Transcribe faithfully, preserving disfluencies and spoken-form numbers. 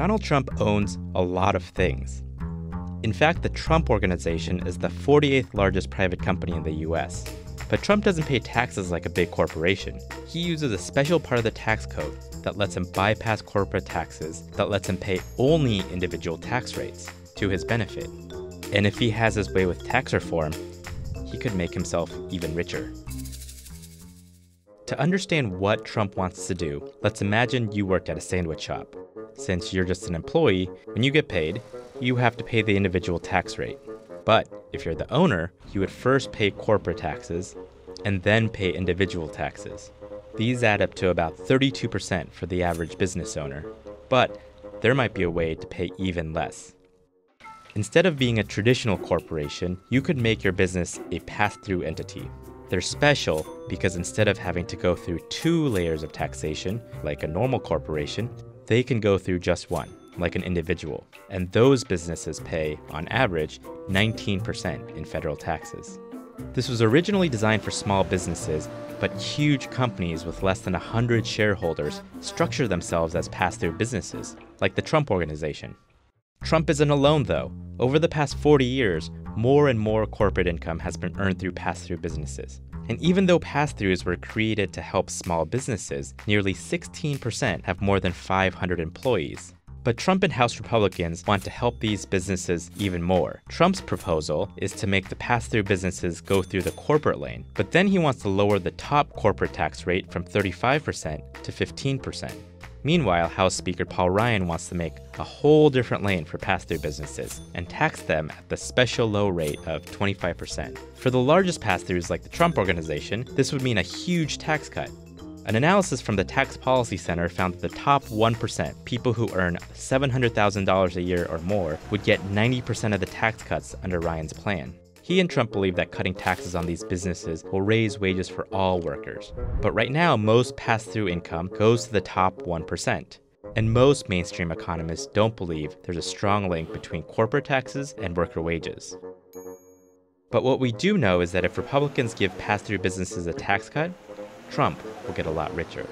Donald Trump owns a lot of things. In fact, the Trump Organization is the forty-eighth largest private company in the U S. But Trump doesn't pay taxes like a big corporation. He uses a special part of the tax code that lets him bypass corporate taxes, that lets him pay only individual tax rates to his benefit. And if he has his way with tax reform, he could make himself even richer. To understand what Trump wants to do, let's imagine you worked at a sandwich shop. Since you're just an employee, when you get paid, you have to pay the individual tax rate. But if you're the owner, you would first pay corporate taxes and then pay individual taxes. These add up to about thirty-two percent for the average business owner, but there might be a way to pay even less. Instead of being a traditional corporation, you could make your business a pass-through entity. They're special because instead of having to go through two layers of taxation, like a normal corporation, they can go through just one, like an individual, and those businesses pay, on average, nineteen percent in federal taxes. This was originally designed for small businesses, but huge companies with less than one hundred shareholders structure themselves as pass-through businesses, like the Trump Organization. Trump isn't alone, though. Over the past forty years, more and more corporate income has been earned through pass-through businesses. And even though pass-throughs were created to help small businesses, nearly sixteen percent have more than five hundred employees. But Trump and House Republicans want to help these businesses even more. Trump's proposal is to make the pass-through businesses go through the corporate lane, but then he wants to lower the top corporate tax rate from thirty-five percent to fifteen percent. Meanwhile, House Speaker Paul Ryan wants to make a whole different lane for pass-through businesses and tax them at the special low rate of twenty-five percent. For the largest pass-throughs like the Trump Organization, this would mean a huge tax cut. An analysis from the Tax Policy Center found that the top one percent, people who earn seven hundred thousand dollars a year or more, would get ninety percent of the tax cuts under Ryan's plan. He and Trump believe that cutting taxes on these businesses will raise wages for all workers. But right now, most pass-through income goes to the top one percent. And most mainstream economists don't believe there's a strong link between corporate taxes and worker wages. But what we do know is that if Republicans give pass-through businesses a tax cut, Trump will get a lot richer.